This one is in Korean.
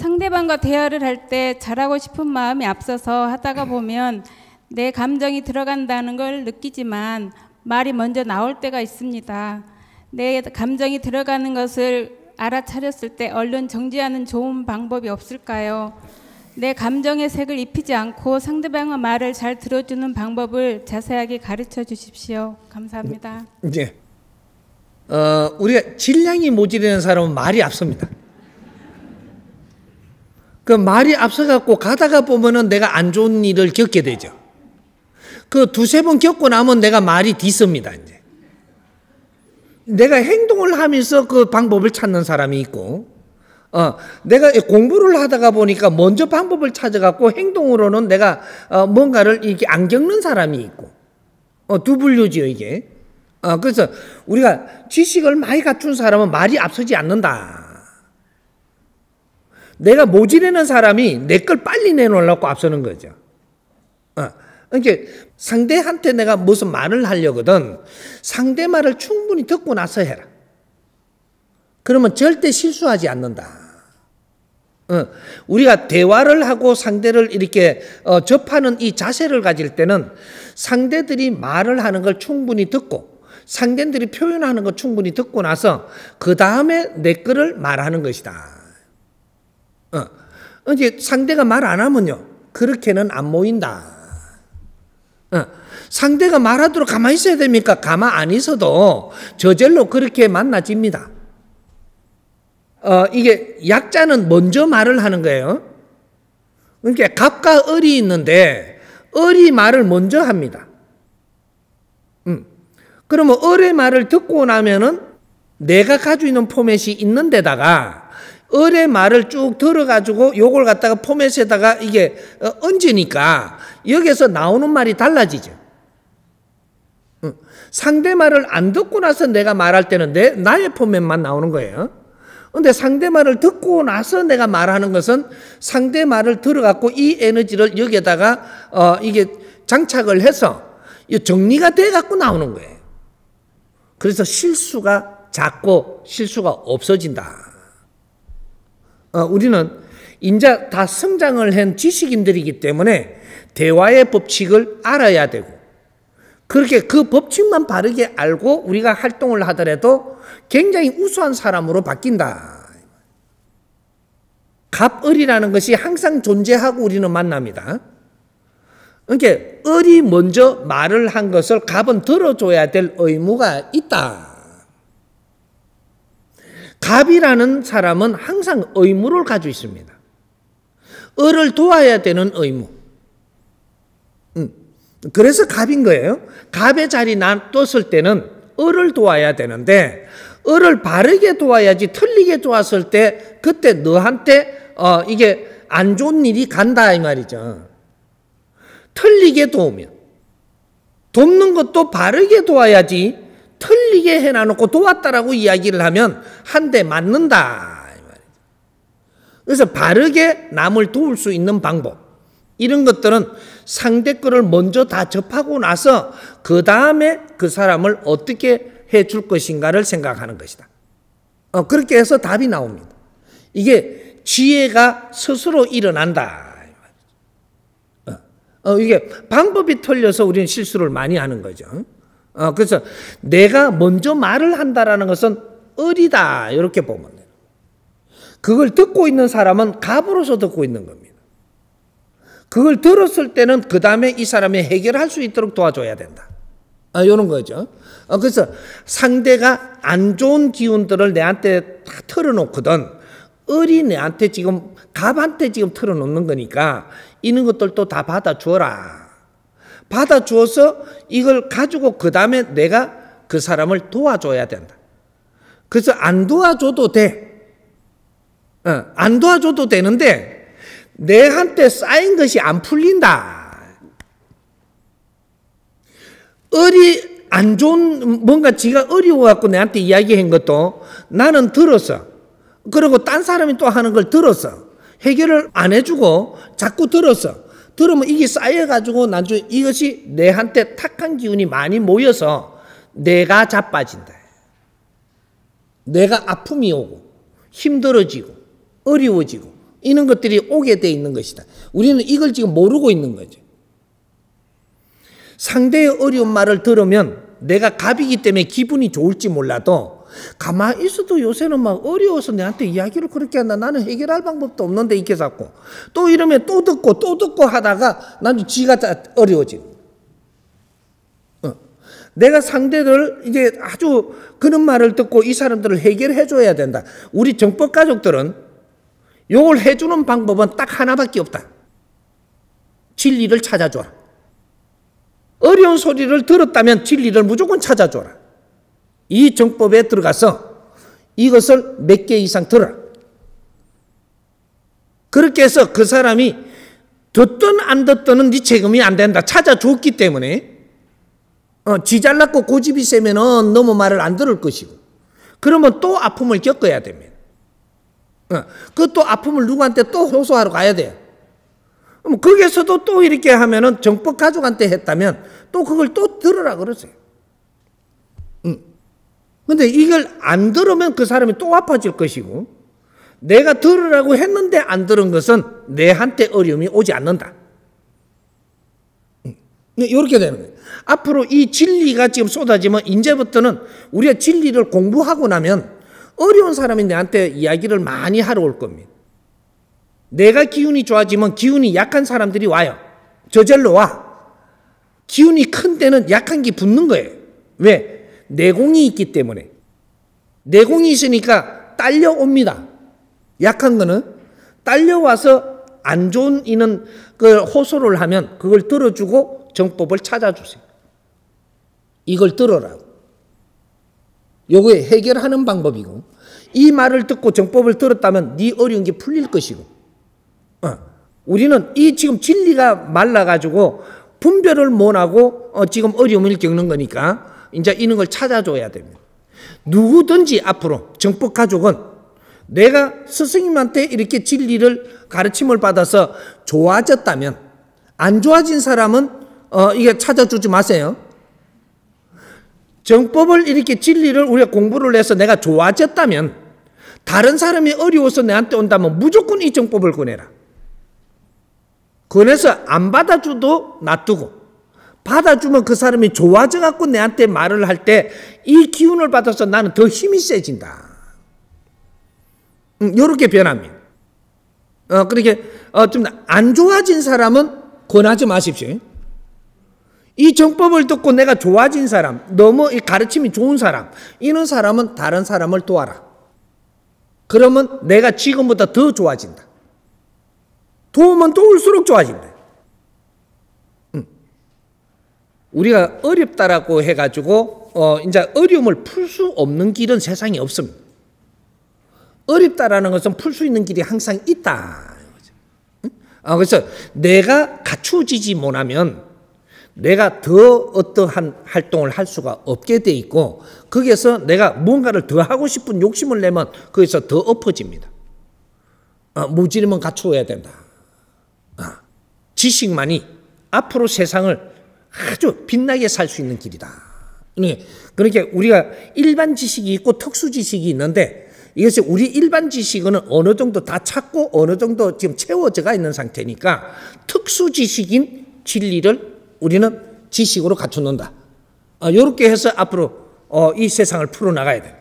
상대방과 대화를 할 때 잘하고 싶은 마음이 앞서서 하다가 보면 내 감정이 들어간다는 걸 느끼지만 말이 먼저 나올 때가 있습니다. 내 감정이 들어가는 것을 알아차렸을 때 얼른 정지하는 좋은 방법이 없을까요? 내 감정의 색을 입히지 않고 상대방의 말을 잘 들어주는 방법을 자세하게 가르쳐 주십시오. 감사합니다. 네. 우리가 질량이 모자라는 사람은 말이 앞섭니다. 그 말이 앞서갖고 가다가 보면은 내가 안 좋은 일을 겪게 되죠. 그 두세 번 겪고 나면 내가 말이 뒤섭니다. 이제 내가 행동을 하면서 그 방법을 찾는 사람이 있고, 내가 공부를 하다가 보니까 먼저 방법을 찾아갖고 행동으로는 내가 뭔가를 이렇게 안 겪는 사람이 있고, 두 분류지요 이게. 그래서 우리가 지식을 많이 갖춘 사람은 말이 앞서지 않는다. 내가 모질내는 사람이 내 걸 빨리 내놓으려고 앞서는 거죠. 그러니까 상대한테 내가 무슨 말을 하려거든 상대 말을 충분히 듣고 나서 해라. 그러면 절대 실수하지 않는다. 우리가 대화를 하고 상대를 이렇게 접하는 이 자세를 가질 때는 상대들이 말을 하는 걸 충분히 듣고 상대들이 표현하는 걸 충분히 듣고 나서 그 다음에 내 거를 말하는 것이다. 이제 상대가 말 안 하면요, 그렇게는 안 모인다. 상대가 말하도록 가만히 있어야 됩니까? 가만 안 있어도 저절로 그렇게 만나집니다. 이게 약자는 먼저 말을 하는 거예요. 그러니까 갑과 을이 있는데 을이 말을 먼저 합니다. 그러면 을의 말을 듣고 나면은 내가 가지고 있는 포맷이 있는데다가 을의 말을 쭉 들어가지고 요걸 갖다가 포맷에다가 이게 얹으니까 여기에서 나오는 말이 달라지죠. 상대 말을 안 듣고 나서 내가 말할 때는 나의 포맷만 나오는 거예요. 그런데 상대 말을 듣고 나서 내가 말하는 것은 상대 말을 들어갖고 이 에너지를 여기에다가 이게 장착을 해서 정리가 돼갖고 나오는 거예요. 그래서 실수가 작고 실수가 없어진다. 우리는 이제 다 성장을 한 지식인들이기 때문에 대화의 법칙을 알아야 되고 그렇게 그 법칙만 바르게 알고 우리가 활동을 하더라도 굉장히 우수한 사람으로 바뀐다. 갑을이라는 것이 항상 존재하고 우리는 만납니다. 그러니까 을이 먼저 말을 한 것을 갑은 들어줘야 될 의무가 있다. 갑이라는 사람은 항상 의무를 가지고 있습니다. 을을 도와야 되는 의무. 그래서 갑인 거예요. 갑의 자리 놔뒀을 때는 을을 도와야 되는데 을을 바르게 도와야지 틀리게 도왔을 때 그때 너한테 이게 안 좋은 일이 간다 이 말이죠. 틀리게 도우면. 돕는 것도 바르게 도와야지 틀리게 해놔놓고 도왔다라고 이야기를 하면 한 대 맞는다. 그래서 바르게 남을 도울 수 있는 방법. 이런 것들은 상대 거를 먼저 다 접하고 나서 그 다음에 그 사람을 어떻게 해줄 것인가를 생각하는 것이다. 그렇게 해서 답이 나옵니다. 이게 지혜가 스스로 일어난다. 이게 방법이 틀려서 우리는 실수를 많이 하는 거죠. 그래서 내가 먼저 말을 한다라는 것은 을이다 이렇게 보면 돼요. 그걸 듣고 있는 사람은 갑으로서 듣고 있는 겁니다. 그걸 들었을 때는 그 다음에 이 사람이 해결할 수 있도록 도와줘야 된다. 이런 거죠. 그래서 상대가 안 좋은 기운들을 내한테 다 틀어놓거든 을이 내한테 지금 갑한테 지금 틀어놓는 거니까 이런 것들도 다 받아주어라. 받아주어서 이걸 가지고 그 다음에 내가 그 사람을 도와줘야 된다. 그래서 안 도와줘도 돼. 안 도와줘도 되는데 내한테 쌓인 것이 안 풀린다. 을이 안 좋은 뭔가 지가 어려워갖고 내한테 이야기한 것도 나는 들었어. 그리고 딴 사람이 또 하는 걸 들었어. 해결을 안 해주고 자꾸 들었어. 그러면 이게 쌓여가지고 나중에 이것이 내한테 탁한 기운이 많이 모여서 내가 자빠진다. 내가 아픔이 오고 힘들어지고 어려워지고 이런 것들이 오게 돼 있는 것이다. 우리는 이걸 지금 모르고 있는 거죠. 상대의 어려운 말을 들으면 내가 갑이기 때문에 기분이 좋을지 몰라도 가만히 있어도 요새는 막 어려워서 내한테 이야기를 그렇게 한다. 나는 해결할 방법도 없는데 이렇게 자꾸 또 이러면 또 듣고 또 듣고 하다가 나는 지가 어려워지는 거야. 내가 상대를 이제 아주 그런 말을 듣고 이 사람들을 해결해 줘야 된다. 우리 정법 가족들은 요걸 해주는 방법은 딱 하나밖에 없다. 진리를 찾아줘라. 어려운 소리를 들었다면 진리를 무조건 찾아줘라. 이 정법에 들어가서 이것을 몇 개 이상 들어라. 그렇게 해서 그 사람이 듣든 안 듣든은 네 책임이 안 된다. 찾아줬기 때문에 지 잘났고 고집이 세면은 너무 말을 안 들을 것이고 그러면 또 아픔을 겪어야 됩니다. 그 또 아픔을 누구한테 또 호소하러 가야 돼요. 그럼 거기에서도 또 이렇게 하면은 정법 가족한테 했다면 또 그걸 또 들으라 그러세요. 근데 이걸 안 들으면 그 사람이 또 아파질 것이고 내가 들으라고 했는데 안 들은 것은 내한테 어려움이 오지 않는다. 이렇게 되는 거예요. 앞으로 이 진리가 지금 쏟아지면 이제부터는 우리가 진리를 공부하고 나면 어려운 사람이 내한테 이야기를 많이 하러 올 겁니다. 내가 기운이 좋아지면 기운이 약한 사람들이 와요. 저절로 와. 기운이 큰 데는 약한 게 붙는 거예요. 왜? 내공이 있기 때문에. 내공이 있으니까 딸려옵니다. 약한 거는 딸려와서 안 좋은 이는 그 호소를 하면 그걸 들어주고 정법을 찾아주세요. 이걸 들어라고. 요게 해결하는 방법이고 이 말을 듣고 정법을 들었다면 네 어려운 게 풀릴 것이고 우리는 이 지금 진리가 말라가지고 분별을 못하고 지금 어려움을 겪는 거니까 이제 이런 걸 찾아줘야 됩니다. 누구든지 앞으로 정법 가족은 내가 스승님한테 이렇게 진리를 가르침을 받아서 좋아졌다면 안 좋아진 사람은 이게 찾아주지 마세요. 정법을 이렇게 진리를 우리가 공부를 해서 내가 좋아졌다면 다른 사람이 어려워서 내한테 온다면 무조건 이 정법을 권해라. 권해서 안 받아줘도 놔두고 받아주면 그 사람이 좋아져갖고 내한테 말을 할 때 이 기운을 받아서 나는 더 힘이 세진다. 이렇게 변합니다. 그렇게 좀 안 좋아진 사람은 권하지 마십시오. 이 정법을 듣고 내가 좋아진 사람, 너무 이 가르침이 좋은 사람, 이런 사람은 다른 사람을 도와라. 그러면 내가 지금보다 더 좋아진다. 도움은 도울수록 좋아진다. 우리가 어렵다라고 해가지고 이제 어려움을 풀 수 없는 길은 세상에 없습니다. 어렵다라는 것은 풀 수 있는 길이 항상 있다. 그래서 내가 갖추어지지 못하면 내가 더 어떠한 활동을 할 수가 없게 돼 있고 거기에서 내가 무언가를 더 하고 싶은 욕심을 내면 거기서 더 엎어집니다. 무지림은 갖추어야 된다. 지식만이 앞으로 세상을 아주 빛나게 살 수 있는 길이다. 그러니까 우리가 일반 지식이 있고 특수 지식이 있는데 이것이 우리 일반 지식은 어느 정도 다 찾고 어느 정도 지금 채워져가 있는 상태니까 특수 지식인 진리를 우리는 지식으로 갖춰놓는다. 이렇게 해서 앞으로 이 세상을 풀어나가야 됩니다.